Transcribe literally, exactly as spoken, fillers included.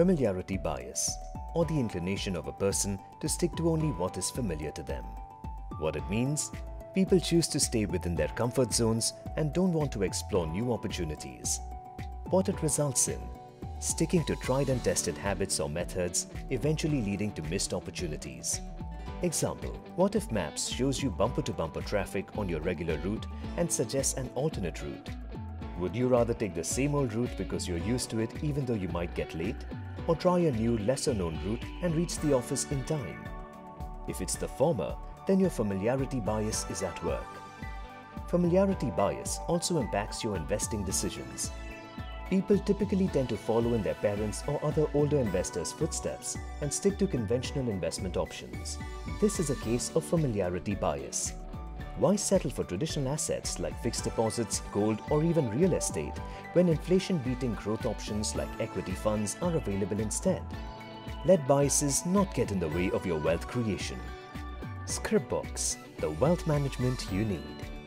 familiarity bias, or the inclination of a person to stick to only what is familiar to them. What it means? People choose to stay within their comfort zones and don't want to explore new opportunities. What it results in? Sticking to tried and tested habits or methods, eventually leading to missed opportunities. Example, what if Maps shows you bumper-to-bumper traffic on your regular route and suggests an alternate route? Would you rather take the same old route because you're used to it even though you might get late? Or try a new, lesser-known route and reach the office in time? If it's the former, then your familiarity bias is at work. Familiarity bias also impacts your investing decisions. People typically tend to follow in their parents' or other older investors' footsteps and stick to conventional investment options. This is a case of familiarity bias. Why settle for traditional assets like fixed deposits, gold, or even real estate when inflation-beating growth options like equity funds are available instead? Let biases not get in the way of your wealth creation. Scripbox, the wealth management you need.